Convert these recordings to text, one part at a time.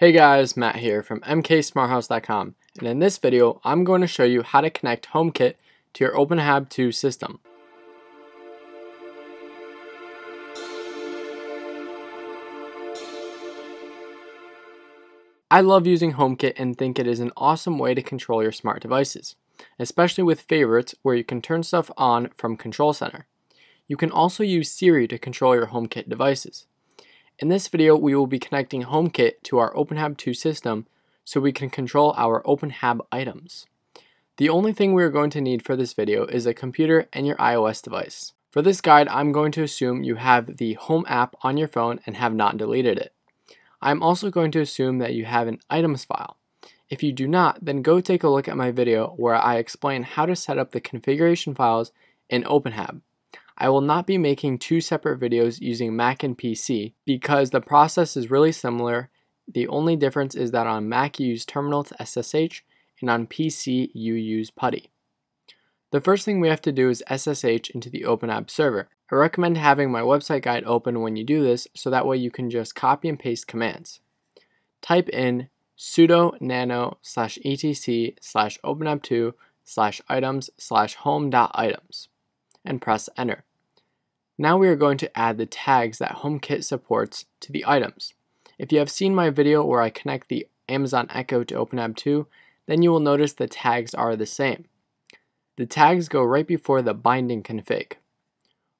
Hey guys, Matt here from MKSmarthouse.com, and in this video I'm going to show you how to connect HomeKit to your OpenHAB2 system. I love using HomeKit and think it is an awesome way to control your smart devices, especially with favorites where you can turn stuff on from Control Center. You can also use Siri to control your HomeKit devices. In this video, we will be connecting HomeKit to our OpenHAB2 system so we can control our OpenHAB items. The only thing we are going to need for this video is a computer and your iOS device. For this guide, I'm going to assume you have the Home app on your phone and have not deleted it. I'm also going to assume that you have an items file. If you do not, then go take a look at my video where I explain how to set up the configuration files in OpenHAB. I will not be making two separate videos using Mac and PC because the process is really similar. The only difference is that on Mac you use terminal to SSH and on PC you use PuTTY. The first thing we have to do is SSH into the OpenHAB server. I recommend having my website guide open when you do this so that way you can just copy and paste commands. Type in sudo nano etc/openhab2/items/home.items and press enter. Now we are going to add the tags that HomeKit supports to the items. If you have seen my video where I connect the Amazon Echo to OpenHAB2, then you will notice the tags are the same. The tags go right before the binding config.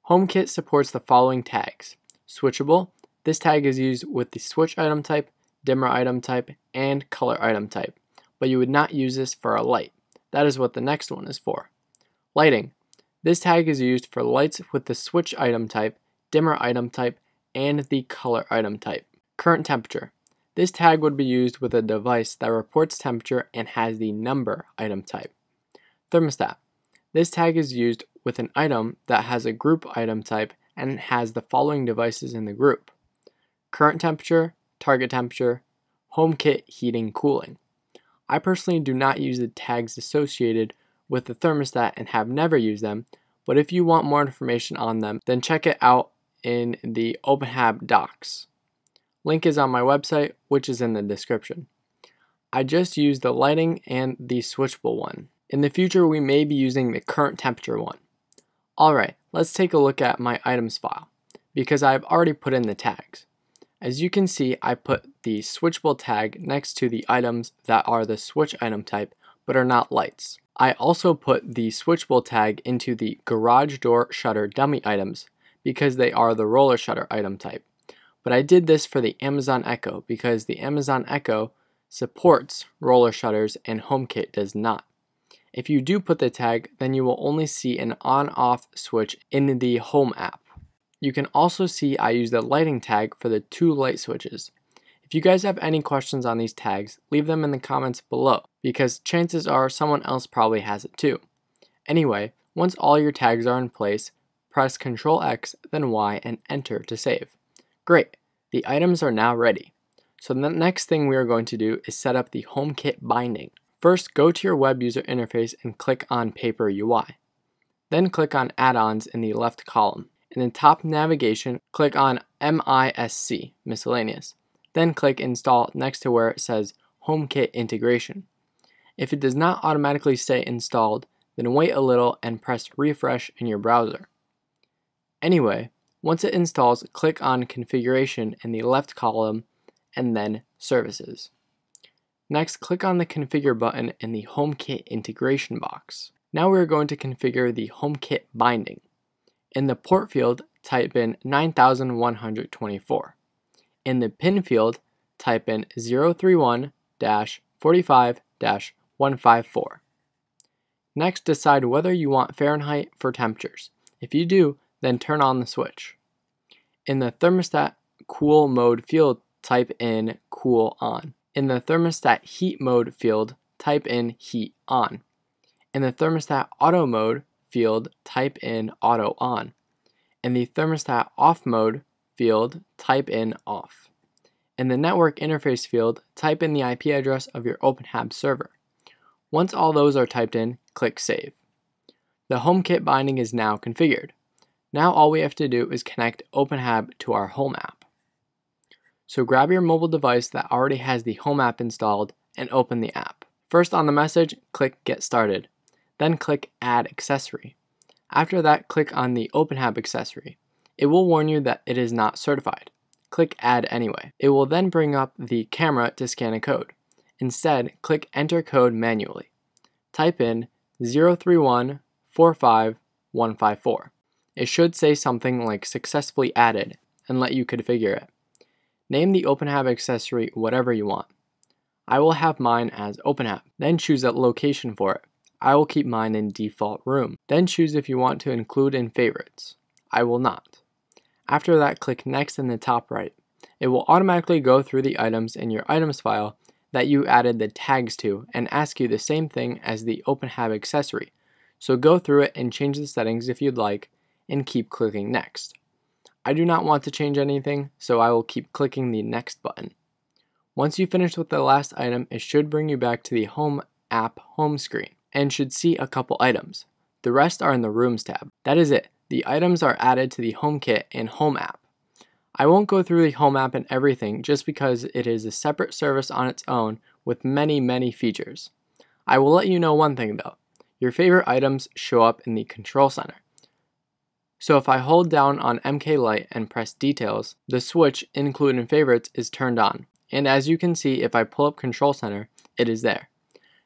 HomeKit supports the following tags. Switchable, this tag is used with the switch item type, dimmer item type, and color item type, but you would not use this for a light. That is what the next one is for. Lighting. This tag is used for lights with the switch item type, dimmer item type, and the color item type. Current temperature. This tag would be used with a device that reports temperature and has the number item type. Thermostat. This tag is used with an item that has a group item type and has the following devices in the group. Current temperature, target temperature, HomeKit heating cooling. I personally do not use the tags associated with the thermostat and have never used them, but if you want more information on them, then check it out in the OpenHAB docs. Link is on my website, which is in the description. I just used the lighting and the switchable one. In the future, we may be using the current temperature one. Alright, let's take a look at my items file, because I've already put in the tags. As you can see, I put the switchable tag next to the items that are the switch item type, but are not lights. I also put the switchable tag into the garage door shutter dummy items because they are the roller shutter item type. But I did this for the Amazon Echo because the Amazon Echo supports roller shutters and HomeKit does not. If you do put the tag, then you will only see an on-off switch in the Home app. You can also see I use the lighting tag for the two light switches. If you guys have any questions on these tags, leave them in the comments below, because chances are someone else probably has it too. Anyway, once all your tags are in place, press Ctrl X, then Y, and enter to save. Great, the items are now ready. So the next thing we are going to do is set up the HomeKit binding. First, go to your web user interface and click on Paper UI. Then click on Add-ons in the left column. In the top navigation, click on MISC, Miscellaneous. Then click Install next to where it says HomeKit Integration. If it does not automatically say installed, then wait a little and press refresh in your browser. Anyway, once it installs, click on Configuration in the left column and then Services. Next, click on the Configure button in the HomeKit Integration box. Now we are going to configure the HomeKit binding. In the port field, type in 9124. In the pin field, type in 031-45-154. Next, decide whether you want Fahrenheit for temperatures. If you do, then turn on the switch. In the thermostat cool mode field, type in cool on. In the thermostat heat mode field, type in heat on. In the thermostat auto mode field, type in auto on. In the thermostat off mode field, type in off. In the network interface field, type in the IP address of your OpenHAB server. Once all those are typed in, click Save. The HomeKit binding is now configured. Now all we have to do is connect OpenHAB to our Home app. So grab your mobile device that already has the Home app installed and open the app. First on the message, click Get Started. Then click Add Accessory. After that, click on the OpenHAB accessory. It will warn you that it is not certified. Click Add Anyway. It will then bring up the camera to scan a code. Instead, click Enter Code manually. Type in 031-45154. It should say something like Successfully Added and let you configure it. Name the OpenHAB accessory whatever you want. I will have mine as OpenHAB. Then choose a location for it. I will keep mine in default room. Then choose if you want to include in favorites. I will not. After that, click Next in the top right. It will automatically go through the items in your items file that you added the tags to and ask you the same thing as the OpenHAB accessory. So go through it and change the settings if you'd like and keep clicking Next. I do not want to change anything, so I will keep clicking the Next button. Once you finish with the last item, it should bring you back to the Home app home screen and should see a couple items. The rest are in the Rooms tab. That is it. The items are added to the HomeKit and Home app. I won't go through the Home app and everything just because it is a separate service on its own with many features. I will let you know one thing though. Your favorite items show up in the Control Center. So if I hold down on MK Lite and press Details, the switch Include in Favorites is turned on. And as you can see, if I pull up Control Center, it is there.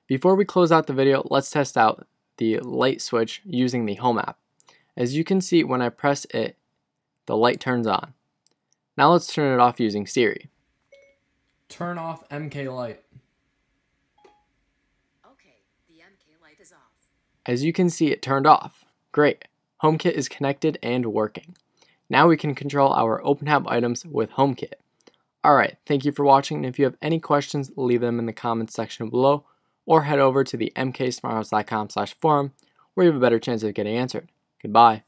Before we close out the video, let's test out the light switch using the Home app. As you can see, when I press it, the light turns on. Now let's turn it off using Siri. Turn off MK Lite. Okay, the MK Lite is off. As you can see, it turned off. Great. HomeKit is connected and working. Now we can control our OpenHAB items with HomeKit. Alright, thank you for watching, and if you have any questions, leave them in the comments section below, or head over to the MKSmarthouse.com/forum, where you have a better chance of getting answered. Goodbye.